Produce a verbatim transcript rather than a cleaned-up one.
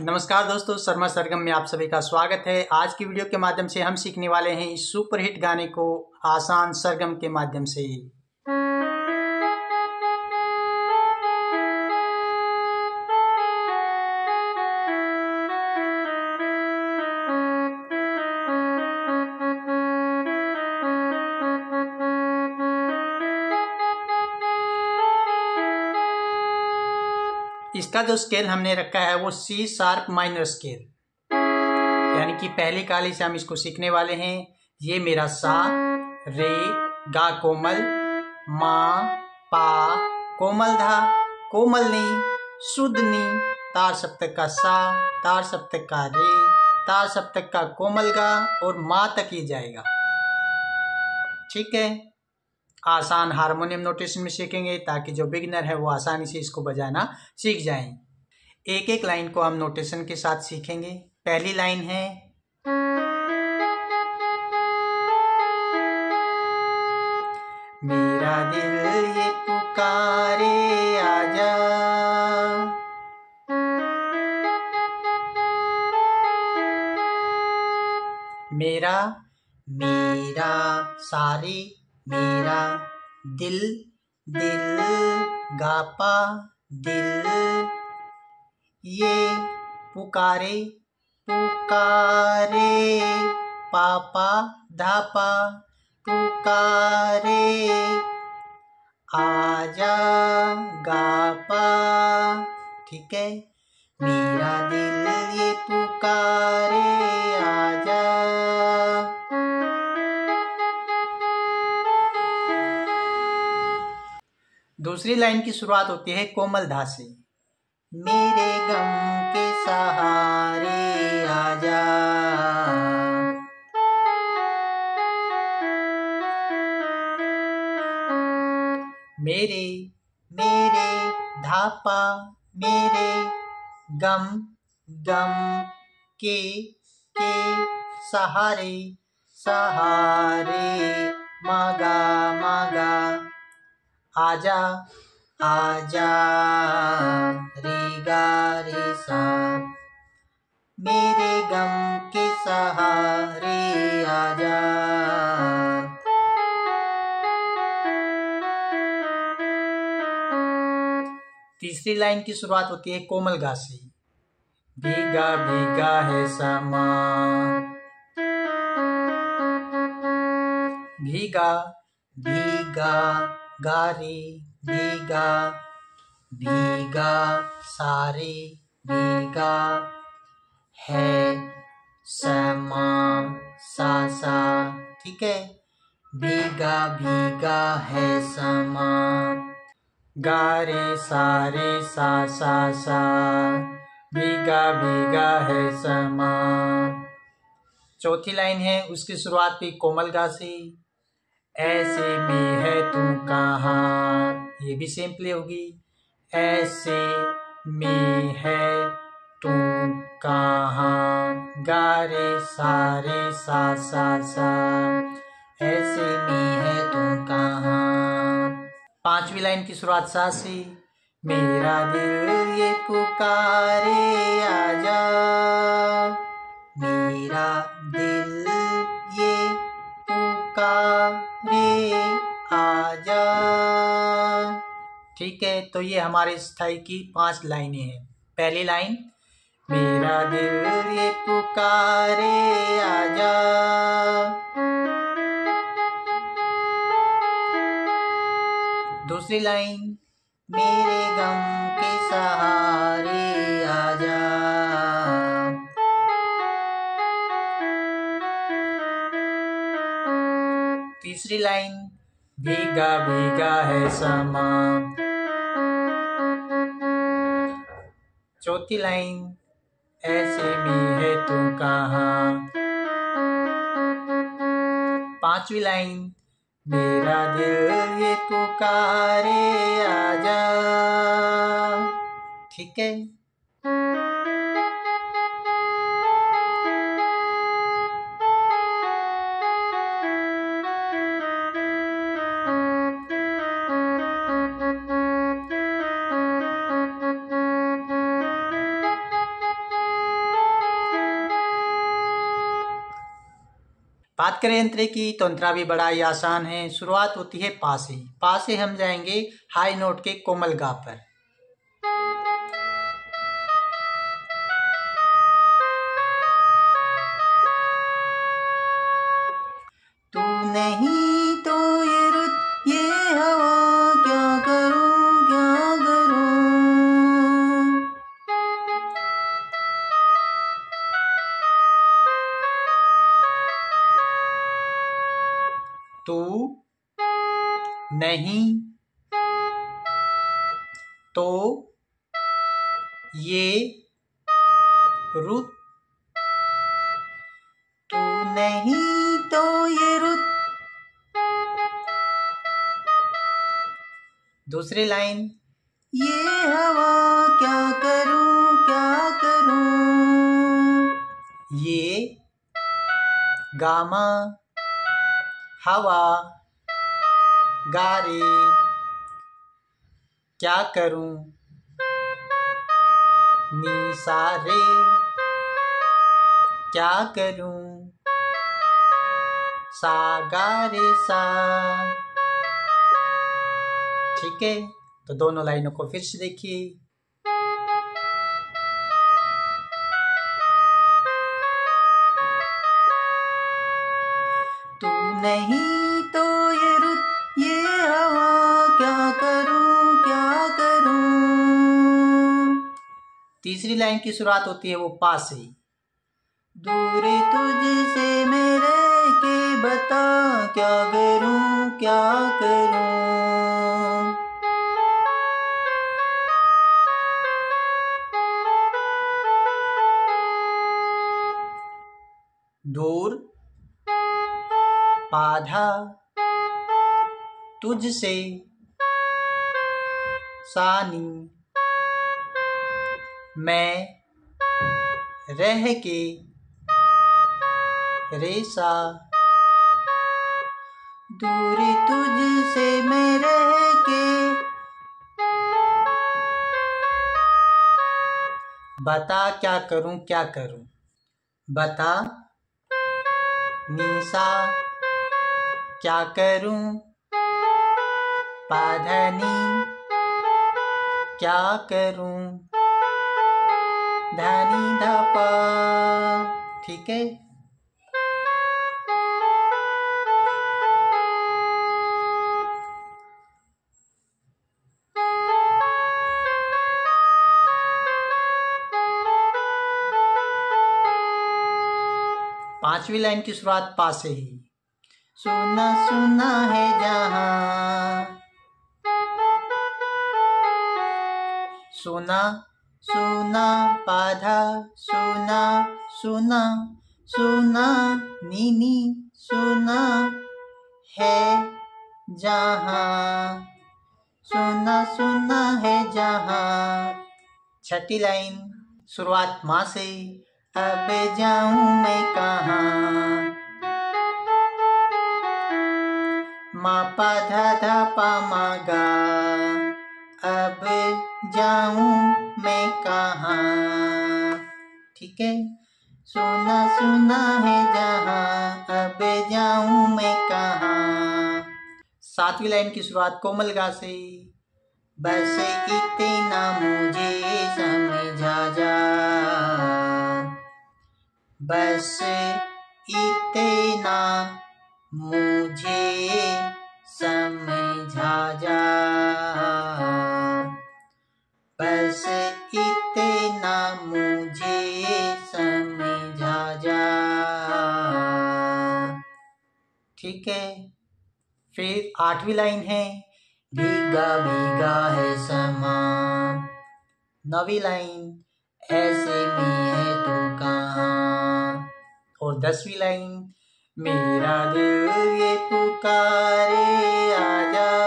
नमस्कार दोस्तों, शर्मा सरगम में आप सभी का स्वागत है। आज की वीडियो के माध्यम से हम सीखने वाले हैं इस सुपरहिट गाने को आसान सरगम के माध्यम से। इसका जो स्केल हमने रखा है वो सी शार्प माइनर स्केल, यानी कि पहली काली से हम इसको सीखने वाले हैं। ये मेरा सा, रे, गा कोमल, माँ, पा कोमल, धा कोमल नी, शुद्ध नी, तार सप्तक का सा, तार सप्तक का रे, तार सप्तक का कोमल गा और माँ तक ही जाएगा। ठीक है, आसान हारमोनियम नोटेशन में सीखेंगे ताकि जो बिगिनर है वो आसानी से इसको बजाना सीख जाएं। एक एक लाइन को हम नोटेशन के साथ सीखेंगे। पहली लाइन है मेरा दिल ये पुकारे आजा, मेरा मेरा सारी मेरा दिल दिल गापा दिल ये पुकारे पुकारे पापा धापा पुकारे आजा गापा। ठीक है, मेरा दिल ये पुकारे आजा। दूसरी लाइन की शुरुआत होती है कोमल धा से, मेरे गम के सहारे आजा, मेरे मेरे धापा मेरे गम गम के के सहारे सहारे मागा मागा आजा आजा रे गा रे सा, मेरे गम के सहारे आजा। तीसरी लाइन की शुरुआत होती है कोमल गा से, भीगा भीगा है समा, भीगा भीगा गारे भीगा भीगा सारे भीगा है समा सासा। ठीक है, भीगा भीगा है समा गारे सारे सासा सा, भीगा भीगा है समा। चौथी लाइन है उसकी शुरुआत भी कोमल गा से, ऐसे में है तू कहाँ, ये भी सेम प्ले होगी, ऐसे में है तू कहाँ गा रे सारे सा सा सा, ऐसे में है तू कहाँ। पांचवी लाइन की शुरुआत सा से, मेरा दिल ये पुकारे आजा, मेरा दिल ये पुकारे आजा। ठीक है, तो ये हमारे स्थाई की पांच लाइनें हैं। पहली लाइन मेरा दिल ये पुकारे आजा, दूसरी लाइन मेरे गम के सहारे आजा, तीसरी लाइन भीगा भीगा है समा, चौथी लाइन ऐसे में है तू कहाँ, पांचवी लाइन मेरा दिल ये पुकारे आजा। ठीक है, बात करें अंतरे की तो अंतरा भी बड़ा ही आसान है। शुरुआत होती है पा से। पा से हम जाएंगे हाई नोट के कोमल गा पर। तू नहीं तो ये रुत ये हवा क्या करूं क्या करूं। तू नहीं तो ये रुत, तू नहीं तो ये रुत। दूसरी लाइन, ये हवा क्या करूं क्या करूं। ये गामा हवा गा रे क्या करूं नी सा रे क्या करूं सा गा रे सा। ठीक है, तो दोनों लाइनों को फिर से देखिए। तू नहीं तो ये रुत ये हवा क्या करूं क्या करूं। तीसरी लाइन की शुरुआत होती है वो पा से। दूर तुझसे मैं रह के बता क्या करूं क्या करूं। दूर बाधा तुझसे सानी मैं रह के रेसा। दूर तुझसे मैं रह के बता क्या करूं क्या करूं। बता निशा क्या करूं पाधनी क्या करूं धनी धपा। ठीक है, पांचवी लाइन की शुरुआत पा से ही। सुना सुना है जहां, सुना सुना पाधा सुना सुना सुना नीनी सुना है जहां, सुना सुना है जहां। छठी लाइन शुरुआत माँ से। अब जाऊं मैं कहां मा पा धा धा पा मा गा। अब जाऊं मैं कहां। ठीक है, सुना सुना है जहां, अब जाऊं मैं कहां। सातवीं लाइन की शुरुआत कोमल गा से। बस इतना मुझे समझा जा, बस इतना मुझे समझा जा, बस इतना मुझे समझा जा। ठीक है, फिर आठवीं लाइन है भीगा भीगा है समा। नौवीं लाइन ऐसे में है तू कहाँ। और दसवीं लाइन मेरा दिल ये पुकारे आजा।